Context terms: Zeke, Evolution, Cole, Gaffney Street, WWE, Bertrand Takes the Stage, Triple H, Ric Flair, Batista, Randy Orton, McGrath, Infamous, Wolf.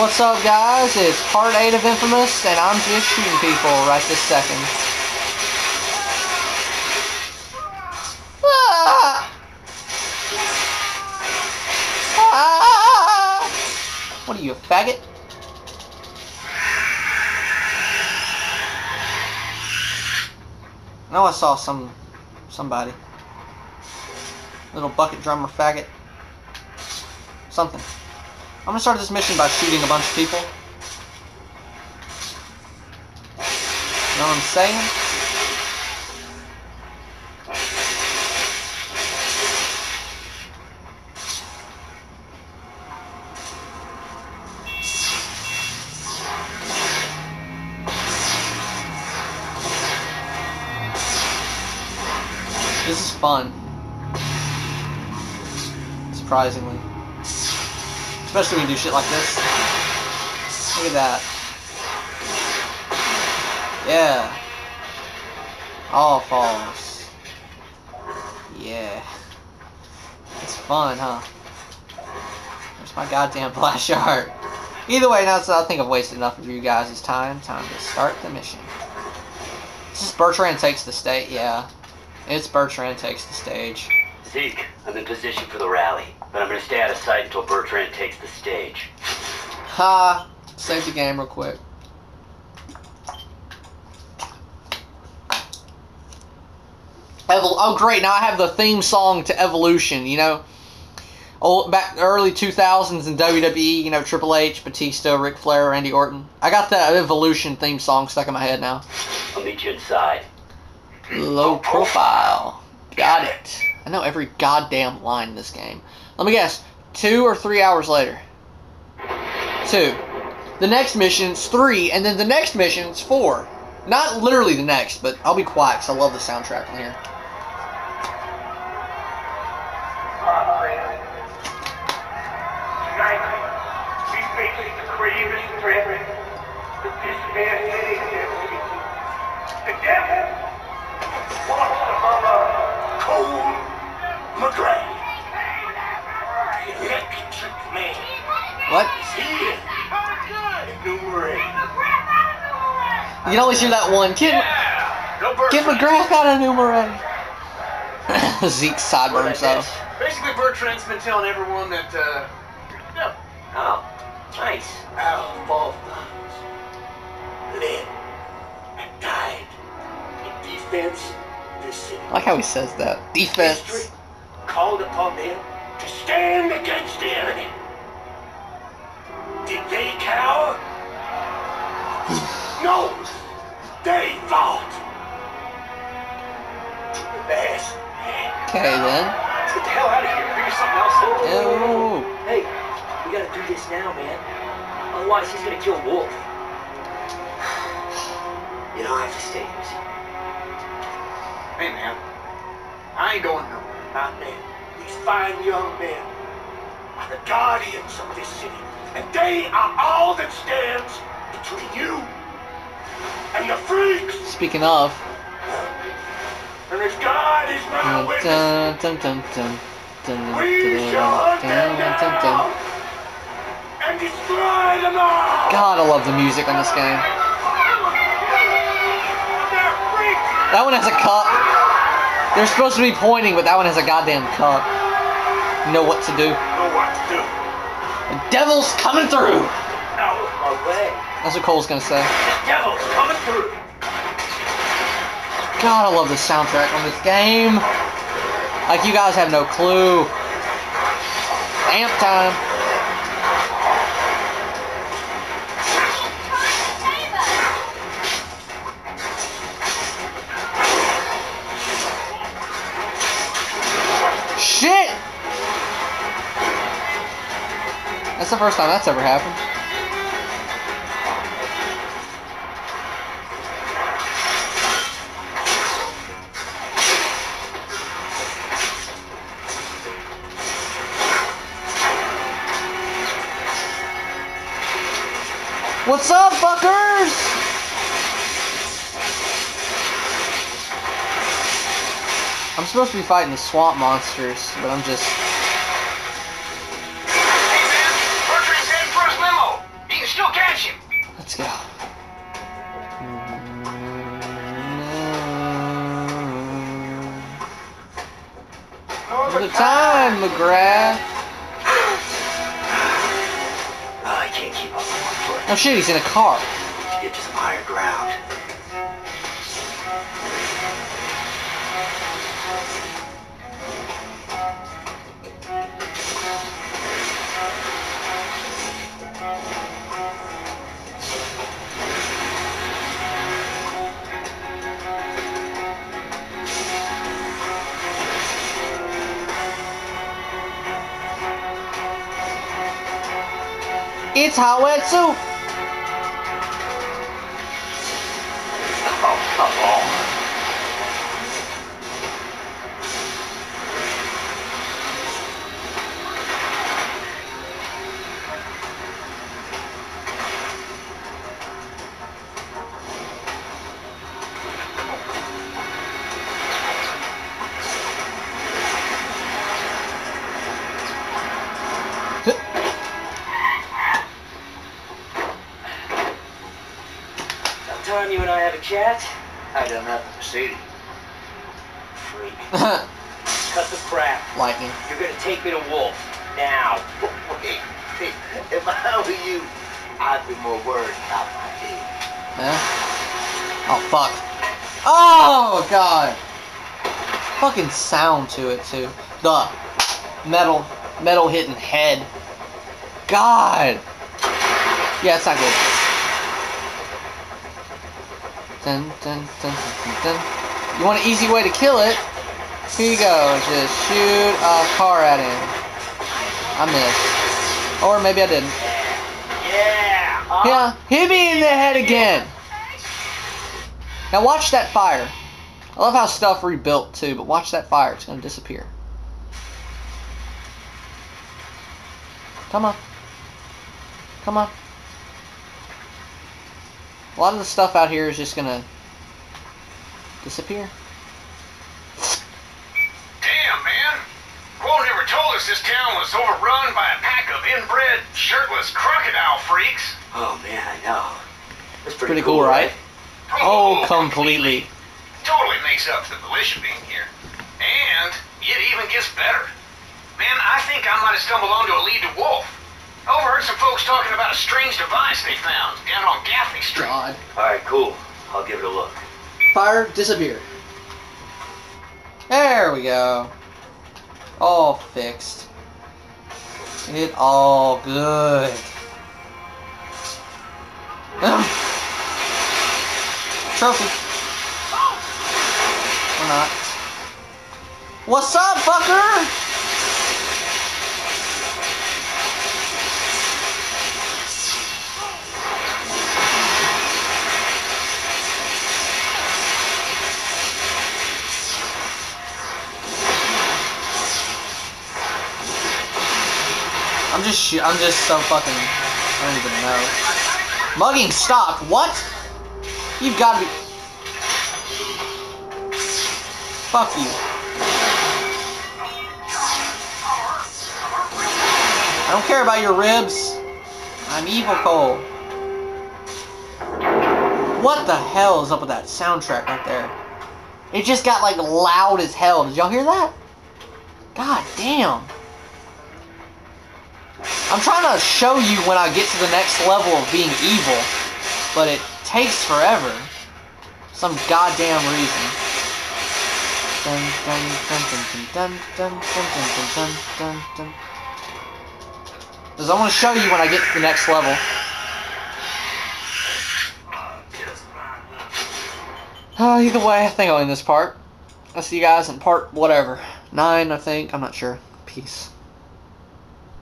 What's up, guys? It's part 8 of Infamous, and I'm just shooting people right this second. What are you, a faggot? I know I saw somebody. Little bucket drummer faggot. Something. I'm gonna start this mission by shooting a bunch of people. You know what I'm saying? This is fun. Surprisingly. Especially when you do shit like this. Look at that. Yeah. All falls. Yeah. It's fun, huh? Where's my goddamn flash art? Either way, now I think I've wasted enough of you guys' time. Time to start the mission. This is Bertrand Takes the Stage. Yeah. It's Bertrand Takes the Stage. Zeke, I'm in position for the rally, but I'm gonna stay out of sight until Bertrand takes the stage. Ha! Save the game real quick. Oh great, now I have the theme song to Evolution, you know. Old, back early 2000s in WWE, you know, Triple H, Batista, Ric Flair, Randy Orton. I got that Evolution theme song stuck in my head now. I'll meet you inside. Low profile. Got it. I know every goddamn line in this game. Let me guess. 2 or 3 hours later. 2. The next mission's 3, and then the next mission's 4. Not literally the next, but I'll be quiet because I love the soundtrack on here. McGrath. Electric man. What? You can always hear that one. Get McGrath out of Numerate. Zeke's sideburns though. Basically, Bertrand's been telling everyone that, no. Oh, nice. Out of all times, lived and died in defense this city. I like how he says that. Defense. History called upon them to stand against the enemy. Did they cower? No, they fought. To the last man. Okay then. Let's get the hell out of here. Figure something else out. No. Hey, we gotta do this now, man. Otherwise, he's gonna kill Wolf. You don't have to stay here. Hey, man. I ain't going nowhere. My men, these fine young men, are the guardians of this city, and they are all that stands between you and the freaks. Speaking of, and as God is my witness, we shall hunt them down and destroy them all. God, I love the music on this game. That one has a cup. They're supposed to be pointing, but that one has a goddamn cup. You know what to do. Know what to do. The devil's coming through. Out of my way. That's what Cole's gonna say. The devil's coming through. God, I love the soundtrack on this game. Like, you guys have no clue. Amp time. Shit! That's the first time that's ever happened. What's up, fuckers? I'm supposed to be fighting the swamp monsters, but I'm just... Hey man, Bertrand's heading for his limo! He time, McGrath. I can't keep up on one foot. Oh shit, he's in a car. Get to some higher ground. It's Howetsu! Chat? I done nothing to see. Freak. Cut the crap. Lightning. You're gonna take me to Wolf. Now. Wait. If I were you, I'd be more worried about my team. Yeah? Oh, fuck. Oh, God. Fucking sound to it, too. The metal hitting head. God. Yeah, it's not good. Dun, dun, dun, dun, dun. You want an easy way to kill it? Here you go. Just shoot a car at him. I missed. Or maybe I didn't. Yeah, hit me in the head again. Now watch that fire. I love how stuff rebuilt too, but watch that fire. It's going to disappear. Come on. Come on. A lot of the stuff out here is just gonna disappear. Damn, man! Cole never told us this town was overrun by a pack of inbred, shirtless crocodile freaks. Oh man, I know. That's pretty cool, right? Oh, completely. Totally makes up for the militia being here. And it even gets better. Man, I think I might have stumbled onto a lead to Wolf. Overheard some folks talking about a strange device they found down on Gaffney Street. God. Alright, cool. I'll give it a look. Fire, disappear. There we go. All fixed. It all good. Trophy. Or not. What's up, fucker? I'm just so fucking, I don't even know. Mugging stock, what? You've gotta be, fuck you. I don't care about your ribs. I'm evil Cole. What the hell is up with that soundtrack right there? It just got like loud as hell. Did y'all hear that? God damn. I'm trying to show you when I get to the next level of being evil, but it takes forever. Some goddamn reason. Dun dun dun dun dun dun dun dun dun dun. Because I want to show you when I get to the next level. Either way, I think I'll end this part. I'll see you guys in part whatever. 9, I think. I'm not sure. Peace.